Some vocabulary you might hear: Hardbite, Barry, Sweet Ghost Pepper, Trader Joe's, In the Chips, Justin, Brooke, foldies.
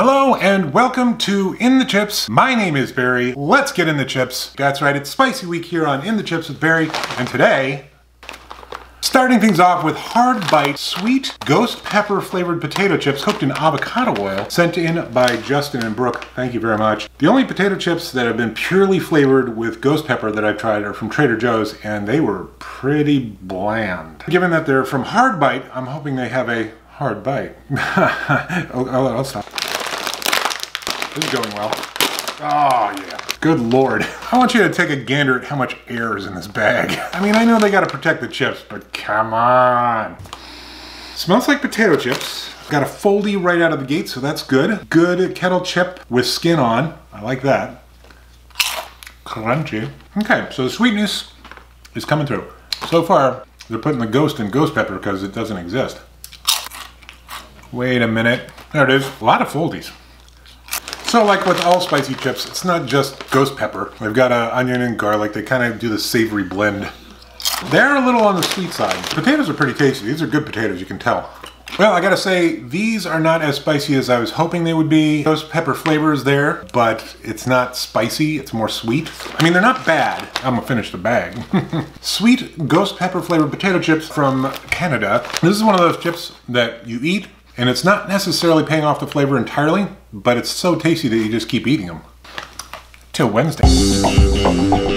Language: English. Hello and welcome to In the Chips. My name is Barry. Let's get in the chips. That's right, it's Spicy Week here on In the Chips with Barry, and today, starting things off with Hardbite Sweet Ghost Pepper flavored potato chips cooked in avocado oil, sent in by Justin and Brooke. Thank you very much. The only potato chips that have been purely flavored with ghost pepper that I've tried are from Trader Joe's, and they were pretty bland. Given that they're from Hardbite, I'm hoping they have a hard bite. I'll stop. This is going well. Oh yeah. Good lord. I want you to take a gander at how much air is in this bag. I mean, I know they gotta protect the chips, but come on. Smells like potato chips. Got a foldy right out of the gate, so that's good. Good kettle chip with skin on. I like that. Crunchy. Okay, so the sweetness is coming through. So far, they're putting the ghost in ghost pepper because it doesn't exist. Wait a minute. There it is. A lot of foldies. So like with all spicy chips, it's not just ghost pepper. They've got onion and garlic. They kind of do the savory blend. They're a little on the sweet side. Potatoes are pretty tasty. These are good potatoes, you can tell. Well, I gotta say, these are not as spicy as I was hoping they would be. Ghost pepper flavor is there, but it's not spicy, it's more sweet. I mean, they're not bad. I'm gonna finish the bag. Sweet ghost pepper flavored potato chips from Canada. This is one of those chips that you eat, and it's not necessarily paying off the flavor entirely, but it's so tasty that you just keep eating them. Till Wednesday.